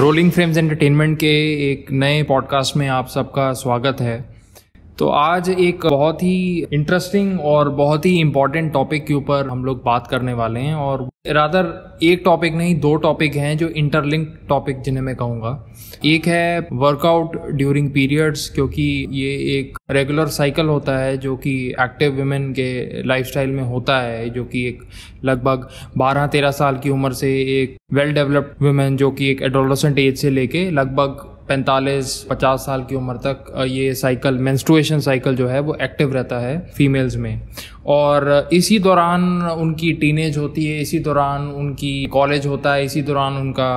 Rolling frames entertainment के एक नए पॉडकास्ट में आप सबका स्वागत है। तो आज एक बहुत ही इंटरेस्टिंग और बहुत ही इम्पॉर्टेंट टॉपिक के ऊपर हम लोग बात करने वाले हैं, और रादर एक टॉपिक नहीं, दो टॉपिक हैं जो इंटरलिंक टॉपिक जिन्हें मैं कहूँगा। एक है वर्कआउट ड्यूरिंग पीरियड्स, क्योंकि ये एक रेगुलर साइकिल होता है जो कि एक्टिव वीमेन के लाइफस्टाइल में होता है, जो कि एक लगभग 12-13 साल की उम्र से एक वेल डेवलप्ड वीमेन जो कि एक एडोलसेंट एज से लेके लगभग 45-50 साल की उम्र तक ये साइकिल, मेंस्ट्रुएशन साइकिल जो है वो एक्टिव रहता है फीमेल्स में। और इसी दौरान उनकी टीनेज होती है, इसी दौरान उनकी कॉलेज होता है, इसी दौरान उनका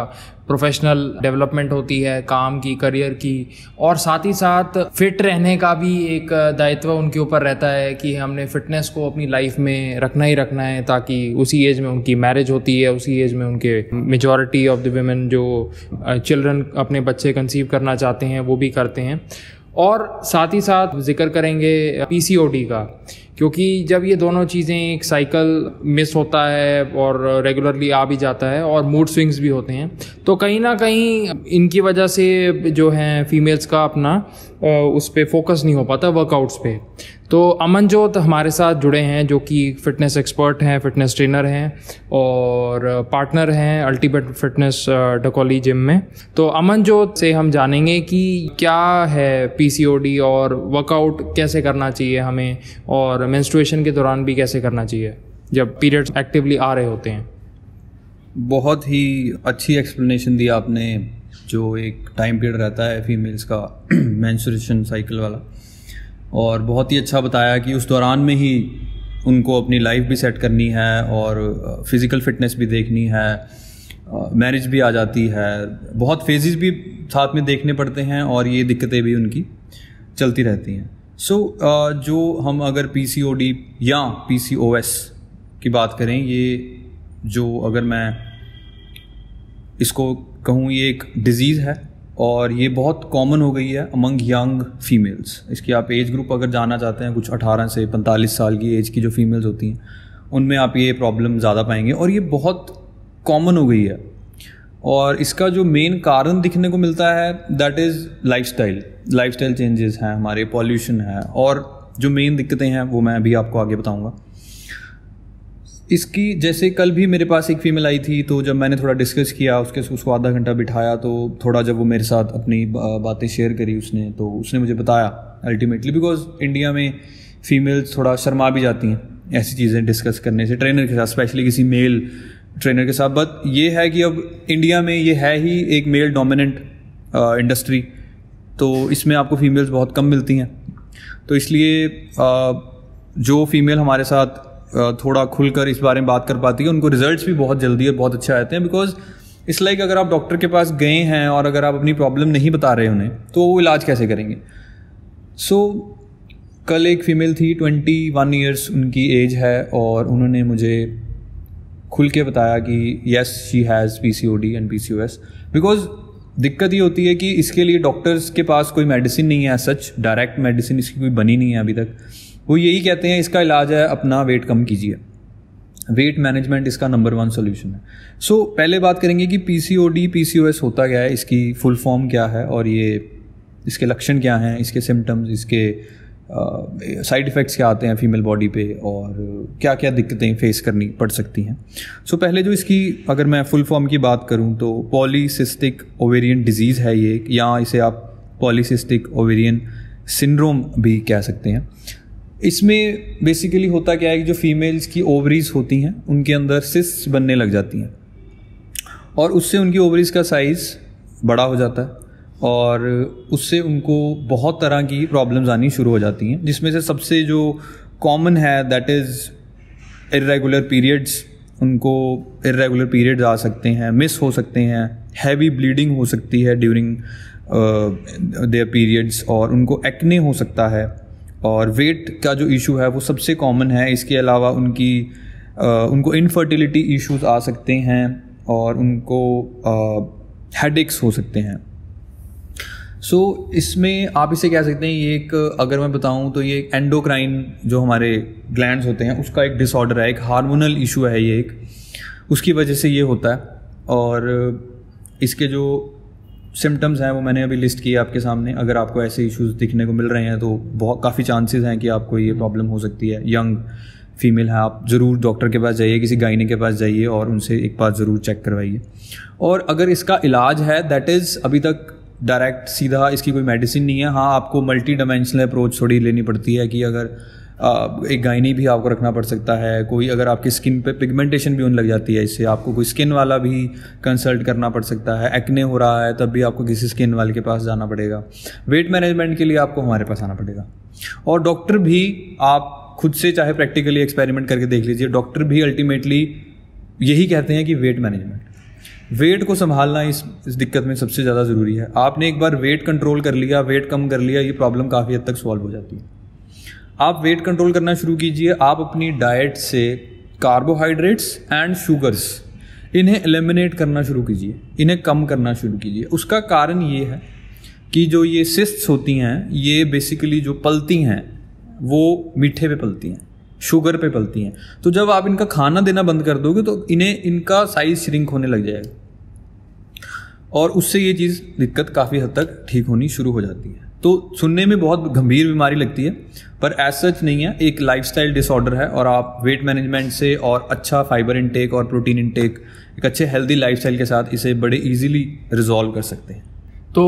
प्रोफेशनल डेवलपमेंट होती है, काम की, करियर की, और साथ ही साथ फिट रहने का भी एक दायित्व उनके ऊपर रहता है कि हमने फिटनेस को अपनी लाइफ में रखना ही रखना है, ताकि उसी एज में उनकी मैरिज होती है, उसी एज में उनके मेजॉरिटी ऑफ द वीमेन जो चिल्ड्रन अपने बच्चे कंसीव करना चाहते हैं वो भी करते हैं। और साथ ही साथ जिक्र करेंगे पीसीओडी का, क्योंकि जब ये दोनों चीज़ें एक साइकिल मिस होता है और रेगुलरली आ भी जाता है, और मूड स्विंग्स भी होते हैं, तो कहीं ना कहीं इनकी वजह से जो है फीमेल्स का अपना उस पर फोकस नहीं हो पाता वर्कआउट्स पे। तो अमनजोत हमारे साथ जुड़े हैं जो कि फिटनेस एक्सपर्ट हैं, फिटनेस ट्रेनर हैं और पार्टनर हैं अल्टीमेट फिटनेस डकोली जिम में। तो अमनजोत से हम जानेंगे कि क्या है पीसीओडी और वर्कआउट कैसे करना चाहिए हमें, और मेंस्ट्रुएशन के दौरान भी कैसे करना चाहिए जब पीरियड्स एक्टिवली आ रहे होते हैं। बहुत ही अच्छी एक्सप्लेनेशन दी आपने, जो एक टाइम पीरियड रहता है फीमेल्स का मेंस्ट्रुएशन साइकिल वाला, और बहुत ही अच्छा बताया कि उस दौरान में ही उनको अपनी लाइफ भी सेट करनी है और फिज़िकल फिटनेस भी देखनी है, मैरिज भी आ जाती है, बहुत फेजेस भी साथ में देखने पड़ते हैं और ये दिक्कतें भी उनकी चलती रहती हैं। जो हम अगर PCOD या PCOS की बात करें, ये जो अगर मैं इसको कहूँ ये एक डिज़ीज़ है और ये बहुत कॉमन हो गई है अमंग यंग फीमेल्स। इसकी आप एज ग्रुप अगर जाना चाहते हैं, कुछ 18 से 45 साल की एज की जो फीमेल्स होती हैं उनमें आप ये प्रॉब्लम ज़्यादा पाएंगे, और ये बहुत कॉमन हो गई है। और इसका जो मेन कारण दिखने को मिलता है दैट इज़ लाइफस्टाइल चेंजेस हैं हमारे, पॉल्यूशन है, और जो मेन दिक्कतें हैं वो मैं अभी आपको आगे बताऊंगा इसकी। जैसे कल भी मेरे पास एक फीमेल आई थी, तो जब मैंने थोड़ा डिस्कस किया, उसको आधा घंटा बिठाया, तो थोड़ा जब वो मेरे साथ अपनी बातें शेयर करी उसने, तो उसने मुझे बताया अल्टीमेटली, बिकॉज इंडिया में फीमेल्स थोड़ा शर्मा भी जाती हैं ऐसी चीज़ें डिस्कस करने से ट्रेनर के साथ, स्पेशली किसी मेल ट्रेनर के साथ। बट ये है कि अब इंडिया में ये है ही एक मेल डोमिनेंट इंडस्ट्री, तो इसमें आपको फीमेल्स बहुत कम मिलती हैं, तो इसलिए जो फीमेल हमारे साथ थोड़ा खुलकर इस बारे में बात कर पाती है उनको रिजल्ट्स भी बहुत जल्दी और बहुत अच्छे आते हैं। बिकॉज इट्स लाइक अगर आप डॉक्टर के पास गए हैं और अगर आप अपनी प्रॉब्लम नहीं बता रहे उन्हें, तो वो इलाज कैसे करेंगे। कल एक फीमेल थी, 21 ईयर्स उनकी एज है, और उन्होंने मुझे खुल के बताया कि yes she has PCOD and PCOS। Because दिक्कत ये होती है कि इसके लिए डॉक्टर्स के पास कोई मेडिसिन नहीं है, सच डायरेक्ट मेडिसिन इसकी कोई बनी नहीं है अभी तक। वो यही कहते हैं इसका इलाज है अपना वेट कम कीजिए, वेट मैनेजमेंट इसका नंबर 1 सोल्यूशन है। पहले बात करेंगे कि PCOD PCOS होता क्या है, इसकी फुल फॉर्म क्या है, और ये इसके लक्षण क्या हैं, इसके सिम्टम्स, इसके साइड इफ़ेक्ट्स क्या आते हैं फीमेल बॉडी पे, और क्या क्या दिक्कतें फेस करनी पड़ सकती हैं। पहले जो इसकी अगर मैं फुल फॉर्म की बात करूं, तो पॉलीसिस्टिक ओवेरियन डिजीज़ है ये, या इसे आप पॉलीसिस्टिक ओवेरियन सिंड्रोम भी कह सकते हैं। इसमें बेसिकली होता क्या है कि जो फीमेल्स की ओवरीज होती हैं उनके अंदर सिस्ट बनने लग जाती हैं, और उससे उनकी ओवरीज़ का साइज़ बड़ा हो जाता है, और उससे उनको बहुत तरह की प्रॉब्लम्स आनी शुरू हो जाती हैं, जिसमें से सबसे जो कॉमन है दैट इज़ इरेगुलर पीरियड्स। उनको इरेगुलर पीरियड्स आ सकते हैं, मिस हो सकते हैं, हैवी ब्लीडिंग हो सकती है ड्यूरिंग देयर पीरियड्स, और उनको एक्ने हो सकता है, और वेट का जो इशू है वो सबसे कॉमन है। इसके अलावा उनको इनफर्टिलिटी इश्यूज़ आ सकते हैं, और उनको हेडेक्स हो सकते हैं। इसमें आप इसे कह सकते हैं, ये एक अगर मैं बताऊं तो ये एक एंडोक्राइन जो हमारे ग्लैंड्स होते हैं उसका एक डिसऑर्डर है, एक हार्मोनल इशू है ये, एक उसकी वजह से ये होता है। और इसके जो सिम्टम्स हैं वो मैंने अभी लिस्ट किए आपके सामने। अगर आपको ऐसे इश्यूज दिखने को मिल रहे हैं तो बहुत काफ़ी चांसेस हैं कि आपको ये प्रॉब्लम हो सकती है। यंग फीमेल है आप, ज़रूर डॉक्टर के पास जाइए, किसी गाइनी के पास जाइए और उनसे एक बार ज़रूर चेक करवाइए। और अगर इसका इलाज है, दैट इज़ अभी तक डायरेक्ट सीधा इसकी कोई मेडिसिन नहीं है। हाँ, आपको मल्टी डायमेंशनल अप्रोच थोड़ी लेनी पड़ती है कि अगर एक गाइनी भी आपको रखना पड़ सकता है, कोई अगर आपकी स्किन पे पिगमेंटेशन भी होने लग जाती है इससे, आपको कोई स्किन वाला भी कंसल्ट करना पड़ सकता है। एक्ने हो रहा है तब भी आपको किसी स्किन वाले के पास जाना पड़ेगा। वेट मैनेजमेंट के लिए आपको हमारे पास आना पड़ेगा। और डॉक्टर भी, आप खुद से चाहे प्रैक्टिकली एक्सपेरिमेंट करके देख लीजिए, डॉक्टर भी अल्टीमेटली यही कहते हैं कि वेट मैनेजमेंट, वेट को संभालना इस दिक्कत में सबसे ज़्यादा ज़रूरी है। आपने एक बार वेट कंट्रोल कर लिया, वेट कम कर लिया, ये प्रॉब्लम काफ़ी हद तक सॉल्व हो जाती है। आप वेट कंट्रोल करना शुरू कीजिए। आप अपनी डाइट से कार्बोहाइड्रेट्स एंड शुगर्स, इन्हें एलिमिनेट करना शुरू कीजिए, इन्हें कम करना शुरू कीजिए। उसका कारण ये है कि जो ये सिस्ट्स होती हैं, ये बेसिकली जो पलती हैं वो मीठे पे पलती हैं, शुगर पे पलती हैं। तो जब आप इनका खाना देना बंद कर दोगे तो इनका साइज श्रिंक होने लग जाएगा और उससे ये चीज़ दिक्कत काफ़ी हद तक ठीक होनी शुरू हो जाती है। तो सुनने में बहुत गंभीर बीमारी लगती है पर ऐसा सच नहीं है, एक लाइफस्टाइल डिसऑर्डर है। और आप वेट मैनेजमेंट से और अच्छा फाइबर इनटेक और प्रोटीन इनटेक, एक अच्छे हेल्दी लाइफस्टाइल के साथ इसे बड़े इजीली रिजॉल्व कर सकते हैं। तो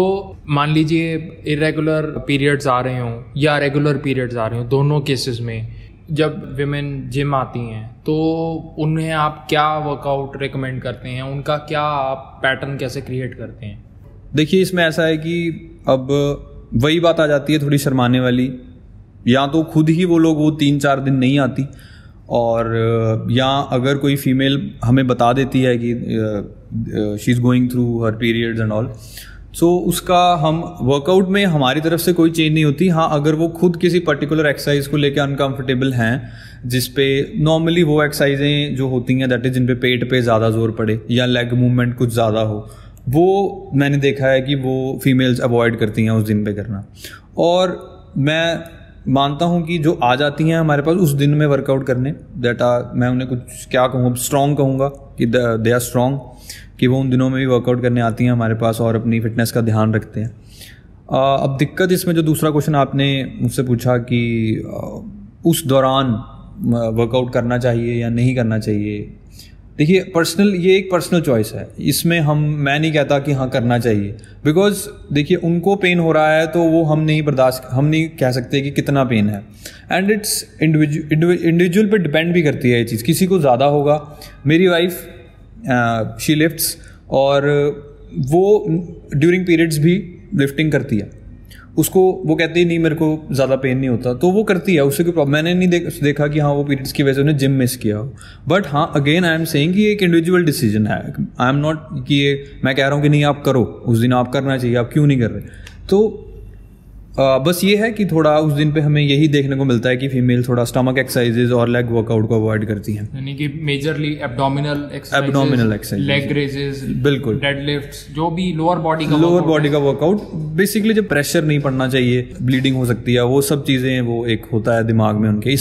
मान लीजिए इरेगुलर पीरियड्स आ रहे हों या रेगुलर पीरियड्स आ रहे हों, दोनों केसेस में जब विमेन जिम आती हैं तो उन्हें आप क्या वर्कआउट रेकमेंड करते हैं, उनका क्या आप पैटर्न कैसे क्रिएट करते हैं? देखिए, इसमें ऐसा है कि अब वही बात आ जाती है थोड़ी शर्माने वाली, या तो खुद ही वो लोग वो 3-4 दिन नहीं आती, और या अगर कोई फीमेल हमें बता देती है कि she is going through her periods and all, so उसका हम वर्कआउट में हमारी तरफ से कोई चेंज नहीं होती। हाँ, अगर वो खुद किसी पर्टिकुलर एक्सरसाइज को लेकर अनकंफर्टेबल हैं, जिस पे नॉर्मली वो एक्सरसाइजें जो होती हैं, दैट इज जिन पे पेट पे ज़्यादा जोर पड़े या लेग मूवमेंट कुछ ज़्यादा हो, वो मैंने देखा है कि वो फीमेल्स अवॉइड करती हैं उस दिन पे करना। और मैं मानता हूँ कि जो आ जाती हैं हमारे पास उस दिन में वर्कआउट करने, मैं उन्हें कुछ क्या कहूँ, स्ट्रॉन्ग कहूँगा कि दे आर स्ट्रॉन्ग, कि वो उन दिनों में भी वर्कआउट करने आती हैं हमारे पास और अपनी फिटनेस का ध्यान रखते हैं। अब दिक्कत इसमें, जो दूसरा क्वेश्चन आपने मुझसे पूछा कि उस दौरान वर्कआउट करना चाहिए या नहीं करना चाहिए, देखिए ये एक पर्सनल चॉइस है। इसमें मैं नहीं कहता कि हाँ करना चाहिए, बिकॉज देखिए उनको पेन हो रहा है तो वो हम नहीं कह सकते कि कितना पेन है। एंड इट्स इंडिविजुअल पे डिपेंड भी करती है ये चीज़, किसी को ज़्यादा होगा। मेरी वाइफ शी लिफ्ट्स और वो ड्यूरिंग पीरियड्स भी लिफ्टिंग करती है, उसको वो कहती है नहीं मेरे को ज़्यादा पेन नहीं होता, तो वो करती है, उससे कोई प्रॉब्लम। मैंने नहीं देखा कि हाँ वो पीरियड्स की वजह से उन्हें जिम मिस किया हो। बट हाँ, अगेन आई एम सेइंग कि एक इंडिविजुअल डिसीजन है। आई एम नॉट कि मैं कह रहा हूँ कि नहीं आप करो, उस दिन आप करना चाहिए, आप क्यों नहीं कर रहे। तो बस ये है कि थोड़ा उस दिन पे हमें यही देखने को मिलता है कि फीमेल थोड़ा स्टमक एक्सरसाइजेज और लेग वर्कआउट को अवॉइड करती हैं, यानी कि majorly abdominal exercise, leg raises, बिल्कुल डेडलिफ्ट्स, जो भी लोअर बॉडी का वर्कआउट। बेसिकली जब प्रेशर नहीं पड़ना चाहिए, ब्लीडिंग हो सकती है, वो सब चीज़ें वो एक होता है दिमाग में उनके,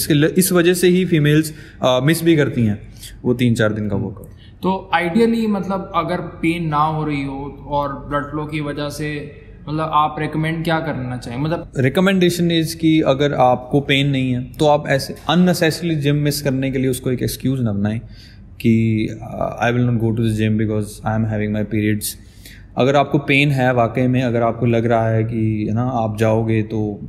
इस वजह से ही फीमेल्स मिस भी करती हैं वो 3-4 दिन का वर्कआउट। तो आइडियली मतलब अगर पेन ना हो रही हो और ब्लड फ्लो की वजह से, मतलब आप रिकमेंड क्या करना चाहिए? मतलब रिकमेंडेशन इज़ कि अगर आपको पेन नहीं है तो आप ऐसे अननेसेसरली जिम मिस करने के लिए उसको एक एक्सक्यूज़ ना बनाएं कि I will not go to the gym because I am having my periods. अगर आपको पेन है वाकई में, अगर आपको लग रहा है कि है ना आप जाओगे तो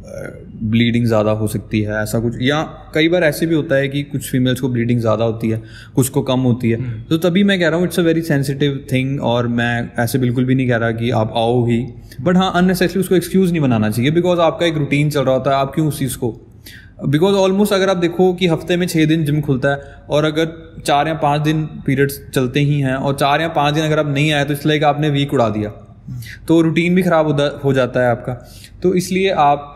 ब्लीडिंग ज़्यादा हो सकती है, ऐसा कुछ, या कई बार ऐसे भी होता है कि कुछ फीमेल्स को ब्लीडिंग ज़्यादा होती है, कुछ को कम होती है, तो तभी मैं कह रहा हूँ it's a very sensitive thing. और मैं ऐसे बिल्कुल भी नहीं कह रहा कि आप आओ ही, बट हाँ अननेसेसरी उसको एक्सक्यूज़ नहीं बनाना चाहिए, बिकॉज आपका एक रूटीन चल रहा होता है, आप क्यों उस चीज़ को, बिकॉज ऑलमोस्ट अगर आप देखो कि हफ्ते में 6 दिन जिम खुलता है और अगर 4 या 5 दिन पीरियड्स चलते ही हैं और 4 या 5 दिन अगर आप नहीं आए तो इसलिए कि आपने वीक उड़ा दिया, तो रूटीन भी ख़राब हो जाता है आपका। तो इसलिए आप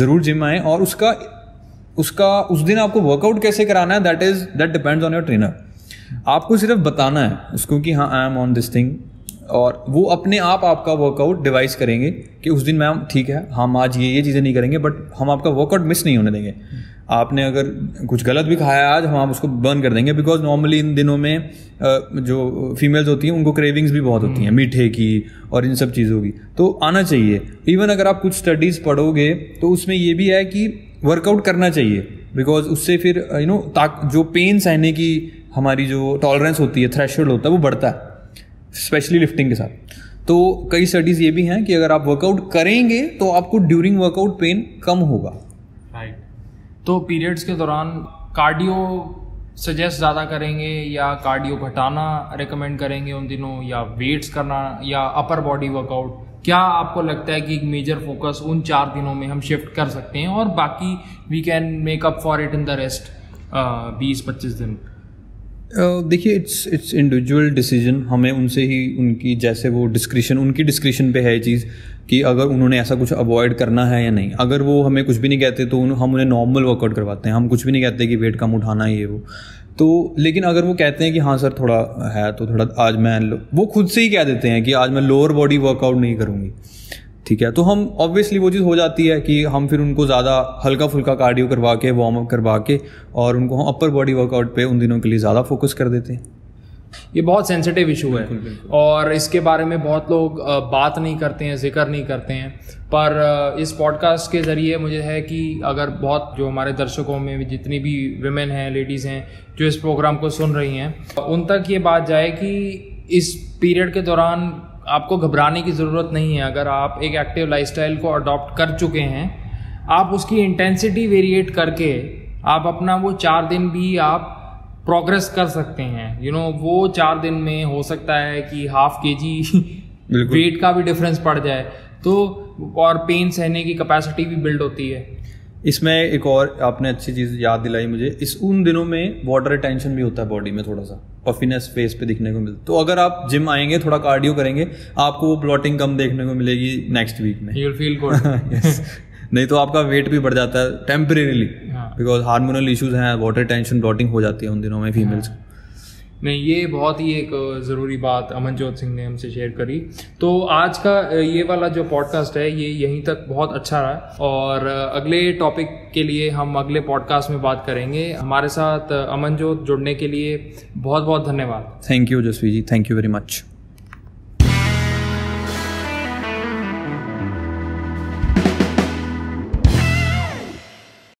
ज़रूर जिम आएँ। और उस दिन आपको वर्कआउट कैसे कराना है, that depends on your trainer. आपको सिर्फ बताना है उसको कि हाँ I am on this thing, और वो अपने आप आपका वर्कआउट डिवाइस करेंगे कि उस दिन मैम ठीक है हम आज ये चीज़ें नहीं करेंगे, बट हम आपका वर्कआउट मिस नहीं होने देंगे। आपने अगर कुछ गलत भी खाया आज, हम आप उसको बर्न कर देंगे, बिकॉज नॉर्मली इन दिनों में जो फीमेल्स होती हैं उनको क्रेविंग्स भी बहुत होती हैं मीठे की और इन सब चीज़ों की, तो आना चाहिए। इवन अगर आप कुछ स्टडीज़ पढ़ोगे तो उसमें ये भी है कि वर्कआउट करना चाहिए, बिकॉज उससे फिर यू नो जो पेन सहने की हमारी जो टॉलरेंस होती है, थ्रेशोल्ड होता है, वो बढ़ता है, स्पेशली लिफ्टिंग के साथ। तो कई स्टडीज़ ये भी हैं कि अगर आप वर्कआउट करेंगे तो आपको ड्यूरिंग वर्कआउट पेन कम होगा। राइट, तो पीरियड्स के दौरान कार्डियो सजेस्ट ज़्यादा करेंगे या कार्डियो घटाना रेकमेंड करेंगे उन दिनों, या वेट्स करना या अपर बॉडी वर्कआउट? क्या आपको लगता है कि एक मेजर फोकस उन 4 दिनों में हम शिफ्ट कर सकते हैं और बाकी we can make up for it in the rest 20-25 दिन? देखिए, इट्स इंडिविजुअल डिसीजन, हमें उनसे ही उनकी जैसे वो डिस्क्रिशन, उनकी डिस्क्रिशन पे है ये चीज़ कि अगर उन्होंने ऐसा कुछ अवॉइड करना है या नहीं। अगर वो हमें कुछ भी नहीं कहते तो हम उन्हें नॉर्मल वर्कआउट करवाते हैं, हम कुछ भी नहीं कहते कि वेट कम उठाना है ये वो। तो लेकिन अगर वो कहते हैं कि हाँ सर थोड़ा है तो थोड़ा आज मैं, वो खुद से ही कह देते हैं कि आज मैं लोअर बॉडी वर्कआउट नहीं करूँगी, ठीक है, तो हम ऑब्वियसली वो चीज़ हो जाती है कि हम फिर उनको ज़्यादा हल्का फुल्का कार्डियो करवा के, वार्म अप करवा के, और उनको हम अपर बॉडी वर्कआउट पे उन दिनों के लिए ज़्यादा फोकस कर देते हैं। ये बहुत सेंसिटिव इशू है और इसके बारे में बहुत लोग बात नहीं करते हैं, जिक्र नहीं करते हैं, पर इस पॉडकास्ट के ज़रिए मुझे है कि अगर बहुत जो हमारे दर्शकों में जितनी भी विमेन हैं, लेडीज़ हैं जो इस प्रोग्राम को सुन रही हैं, उन तक ये बात जाए कि इस पीरियड के दौरान आपको घबराने की ज़रूरत नहीं है। अगर आप एक एक्टिव लाइफस्टाइल को अडॉप्ट कर चुके हैं, आप उसकी इंटेंसिटी वेरिएट करके आप अपना वो 4 दिन भी आप प्रोग्रेस कर सकते हैं। यू नो, वो 4 दिन में हो सकता है कि ½ kg वेट का भी डिफरेंस पड़ जाए, तो और पेन सहने की कैपेसिटी भी बिल्ड होती है। इसमें एक और आपने अच्छी चीज़ याद दिलाई मुझे, उन दिनों में वाटर रिटेंशन भी होता है बॉडी में, थोड़ा सा पफिनेस फेस पे दिखने को मिलता है। तो अगर आप जिम आएंगे, थोड़ा कार्डियो करेंगे, आपको वो ब्लॉटिंग कम देखने को मिलेगी नेक्स्ट वीक में, यू विल फील गुड। नहीं तो आपका वेट भी बढ़ जाता है टेम्परेरीली, बिकॉज हार्मोनल इशूज़ हैं, वाटर रिटेंशन, ब्लॉटिंग हो जाती है उन दिनों में फीमेल्स। नहीं, ये बहुत ही एक ज़रूरी बात अमनजोत सिंह ने हमसे शेयर करी। तो आज का ये वाला जो पॉडकास्ट है ये यहीं तक बहुत अच्छा रहा, और अगले टॉपिक के लिए हम अगले पॉडकास्ट में बात करेंगे। हमारे साथ अमनजोत जुड़ने के लिए बहुत बहुत धन्यवाद। Thank you Jasvi ji, thank you very much.